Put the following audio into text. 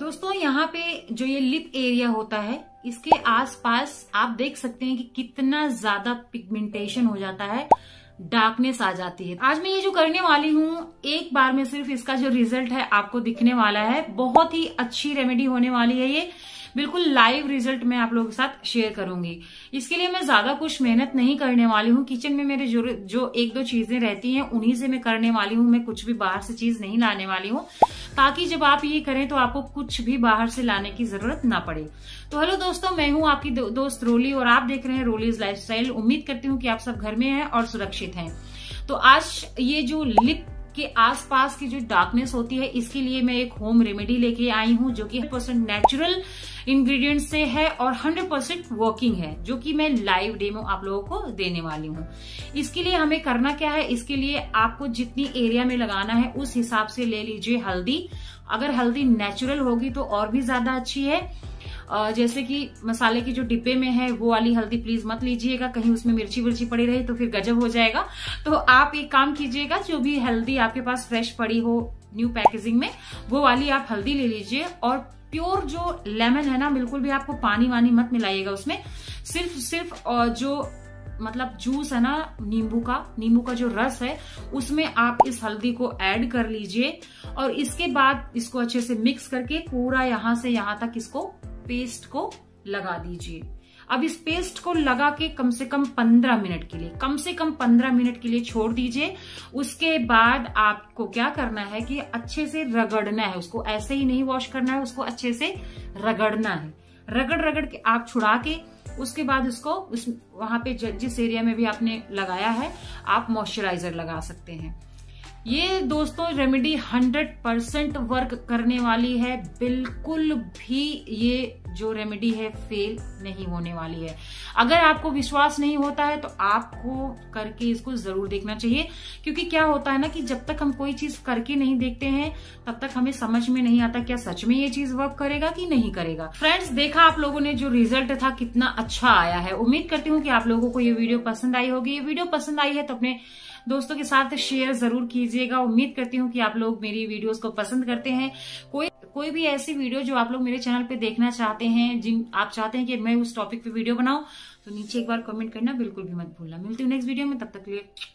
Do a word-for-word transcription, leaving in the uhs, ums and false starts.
दोस्तों यहाँ पे जो ये लिप एरिया होता है इसके आसपास आप देख सकते हैं कि कितना ज्यादा पिगमेंटेशन हो जाता है, डार्कनेस आ जाती है। आज मैं ये जो करने वाली हूँ एक बार में सिर्फ इसका जो रिजल्ट है आपको दिखने वाला है। बहुत ही अच्छी रेमेडी होने वाली है ये, बिल्कुल लाइव रिजल्ट मैं आप लोगों के साथ शेयर करूंगी। इसके लिए मैं ज्यादा कुछ मेहनत नहीं करने वाली हूँ। किचन में मेरे जो जो एक दो चीजें रहती हैं उन्हीं से मैं करने वाली हूँ। मैं कुछ भी बाहर से चीज नहीं लाने वाली हूँ, ताकि जब आप ये करें तो आपको कुछ भी बाहर से लाने की जरूरत ना पड़े। तो हेलो दोस्तों, मैं हूँ आपकी दो, दोस्त रोली और आप देख रहे हैं रोलीज लाइफस्टाइल। उम्मीद करती हूँ कि आप सब घर में हैं और सुरक्षित हैं। तो आज ये जो लिप के आसपास की जो डार्कनेस होती है इसके लिए मैं एक होम रेमेडी लेके आई हूँ जो कि हंड्रेड परसेंट नेचुरल इंग्रेडिएंट से है और हंड्रेड परसेंट वर्किंग है, जो कि मैं लाइव डेमो आप लोगों को देने वाली हूँ। इसके लिए हमें करना क्या है, इसके लिए आपको जितनी एरिया में लगाना है उस हिसाब से ले लीजिए हल्दी। अगर हल्दी नेचुरल होगी तो और भी ज्यादा अच्छी है। जैसे कि मसाले की जो डिब्बे में है वो वाली हल्दी प्लीज मत लीजिएगा, कहीं उसमें मिर्ची विर्ची पड़ी रही तो फिर गजब हो जाएगा। तो आप एक काम कीजिएगा, जो भी हल्दी आपके पास फ्रेश पड़ी हो न्यू पैकेजिंग में वो वाली आप हल्दी ले लीजिए। और प्योर जो लेमन है ना, बिल्कुल भी आपको पानी वानी मत मिलाइएगा उसमें, सिर्फ सिर्फ जो मतलब जूस है ना नींबू का, नींबू का जो रस है उसमें आप इस हल्दी को ऐड कर लीजिए। और इसके बाद इसको अच्छे से मिक्स करके पूरा यहाँ से यहाँ तक इसको पेस्ट को लगा दीजिए। अब इस पेस्ट को लगा के कम से कम पंद्रह मिनट के लिए कम से कम पंद्रह मिनट के लिए छोड़ दीजिए। उसके बाद आपको क्या करना है कि अच्छे से रगड़ना है उसको, ऐसे ही नहीं वॉश करना है, उसको अच्छे से रगड़ना है। रगड़ रगड़ के आप छुड़ा के उसके बाद उसको उस वहां पे जिस एरिया में भी आपने लगाया है आप मॉइस्चराइजर लगा सकते हैं। ये दोस्तों रेमेडी हंड्रेड परसेंट वर्क करने वाली है, बिल्कुल भी ये जो रेमेडी है फेल नहीं होने वाली है। अगर आपको विश्वास नहीं होता है तो आपको करके इसको जरूर देखना चाहिए, क्योंकि क्या होता है ना कि जब तक हम कोई चीज करके नहीं देखते हैं तब तक हमें समझ में नहीं आता क्या सच में ये चीज वर्क करेगा कि नहीं करेगा। फ्रेंड्स, देखा आप लोगों ने जो रिजल्ट था कितना अच्छा आया है। उम्मीद करती हूँ कि आप लोगों को ये वीडियो पसंद आई होगी। ये वीडियो पसंद आई है तो अपने दोस्तों के साथ शेयर जरूर कीजिएगा। उम्मीद करती हूँ कि आप लोग मेरी वीडियोस को पसंद करते हैं। कोई कोई भी ऐसी वीडियो जो आप लोग मेरे चैनल पे देखना चाहते हैं, जिन आप चाहते हैं कि मैं उस टॉपिक पे वीडियो बनाऊं, तो नीचे एक बार कमेंट करना बिल्कुल भी मत भूलना। मिलती हूँ नेक्स्ट वीडियो में, तब तक के लिए